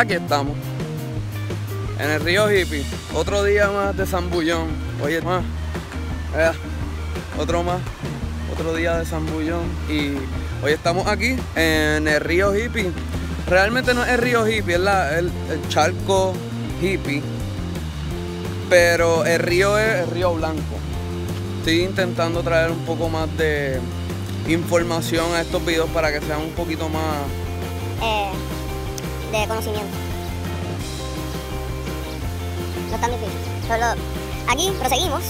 Aquí estamos, en el río Hipy, otro día más de zambullón. Oye, más, otro día de zambullón. Y hoy estamos aquí en el río Hipy. Realmente no es el río Hipy, es el charco Hipy, pero el río es el río Blanco. Estoy intentando traer un poco más de información a estos videos para que sean un poquito más de conocimiento. No es tan difícil. Solo aquí proseguimos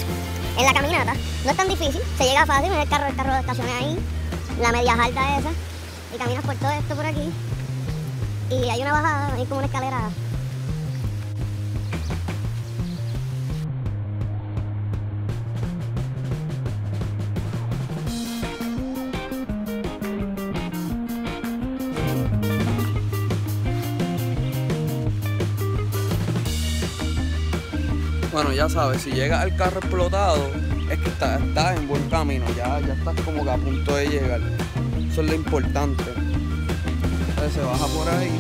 en la caminata. No es tan difícil, se llega fácil en el carro lo estaciona ahí, la media alta esa, y caminas por todo esto por aquí. Y hay una bajada, hay como una escalera. Bueno, ya sabes, si llegas al carro explotado, es que estás en buen camino, ya estás como que a punto de llegar. Eso es lo importante. Entonces se baja por ahí.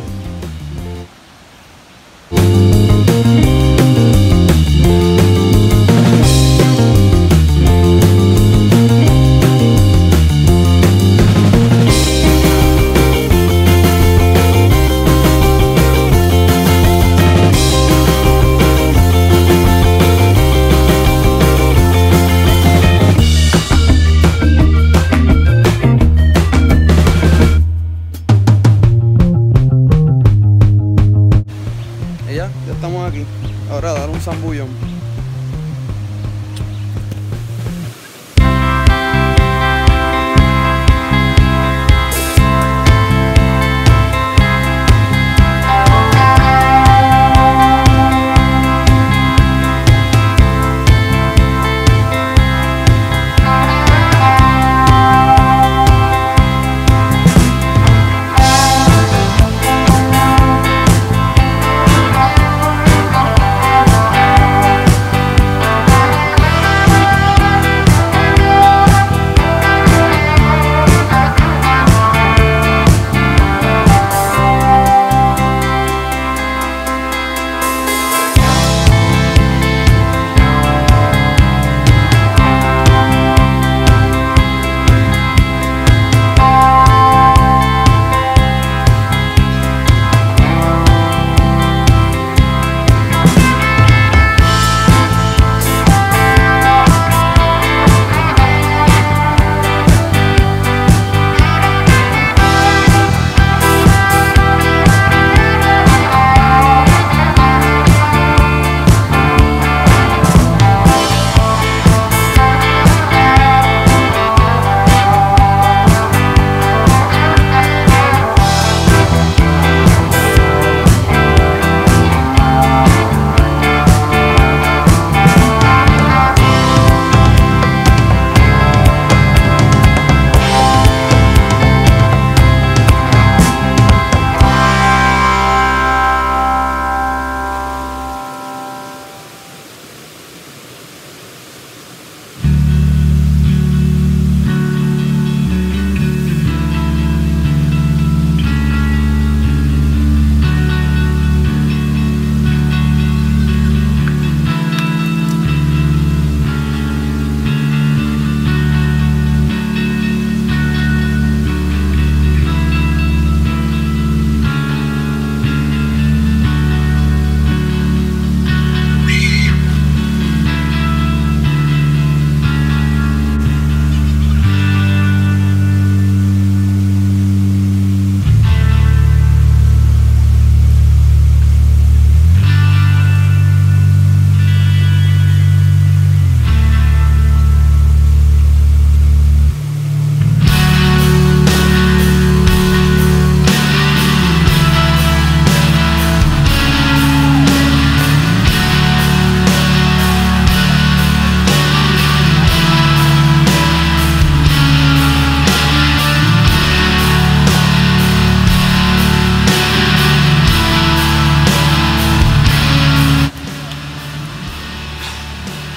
Ya estamos aquí, ahora a dar un zambullón.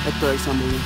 Esto es zambullón.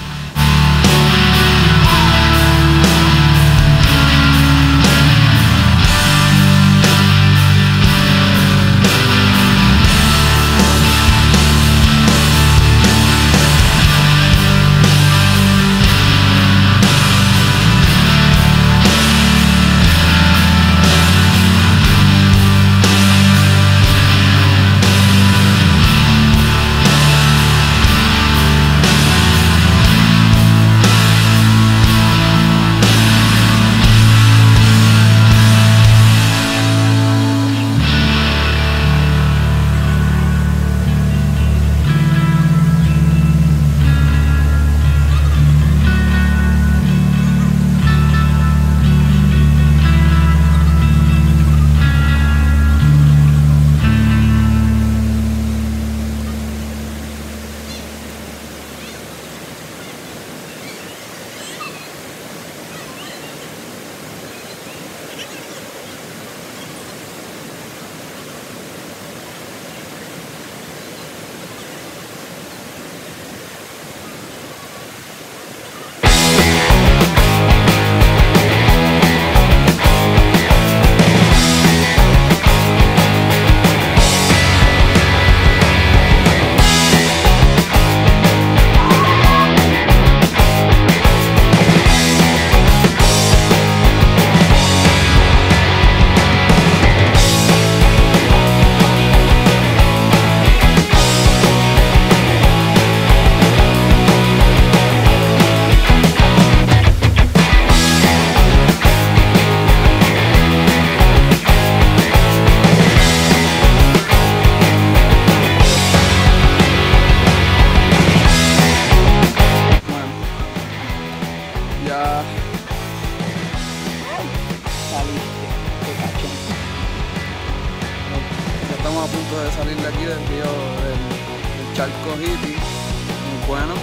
estamos a punto de salir de aquí del río, del charco Hipy, un cueno.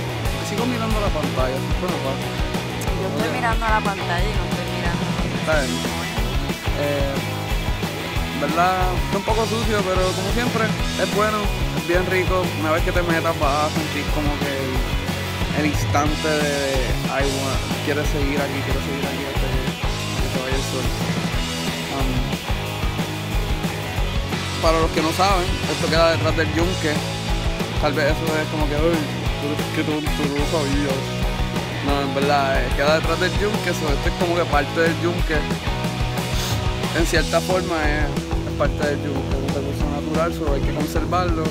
Sigo mirando la pantalla, bueno, pa. Yo estoy mirando la pantalla y no estoy mirando. Está bien. Verdad, está un poco sucio, pero como siempre, es bueno, es bien rico. Una vez que te metas vas a sentir como que el instante de ay, bueno, quiero seguir aquí hasta que se vaya el sol. Para los que no saben, esto queda detrás del yunque. Tal vez eso es como que, uy, que tú no lo sabías. No, en verdad, queda detrás del yunque, eso, esto es como que parte del yunque. En cierta forma es parte del yunque, es un recurso natural, solo hay que conservarlo.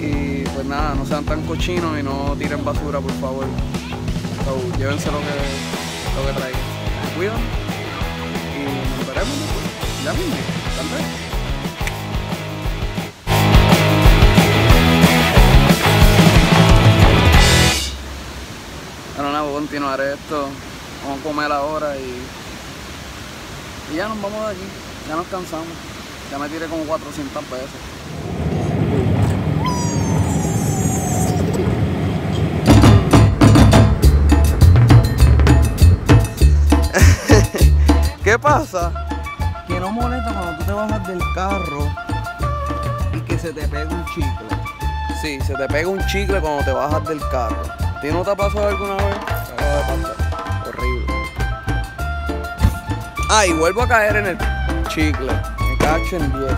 Y pues nada, no sean tan cochinos y no tiren basura, por favor. So, llévense lo que traigan. Cuidan y nos veremos después. Ya mismo, tal vez. Bueno, nada, voy a continuar esto. Vamos a comer ahora y ya nos vamos de aquí. Ya nos cansamos. Ya me tiré como 400 veces. ¿Qué pasa? Que no molesta cuando tú te bajas del carro y que se te pega un chicle. Sí, se te pega un chicle cuando te bajas del carro. ¿Te no te ha pasado alguna vez? Me acaba de pasar. Horrible. Ah, y vuelvo a caer en el chicle. Me cacho en 10.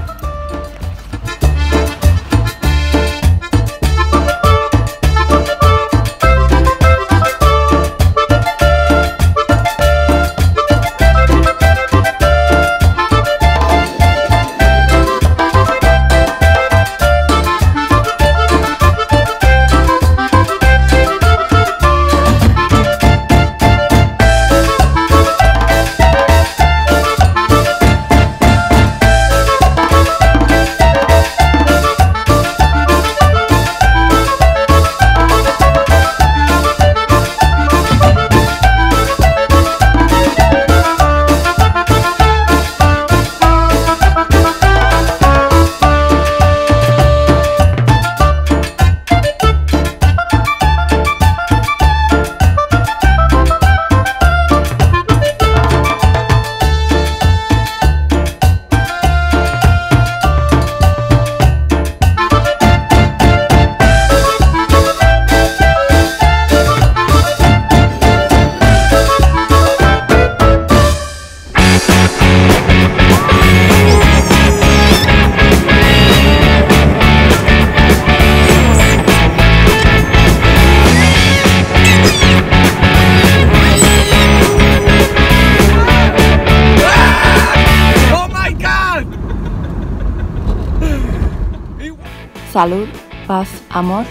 Salud, paz, amor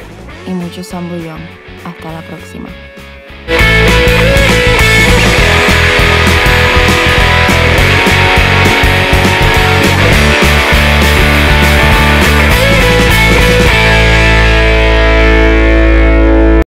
y mucho zambullón. Hasta la próxima.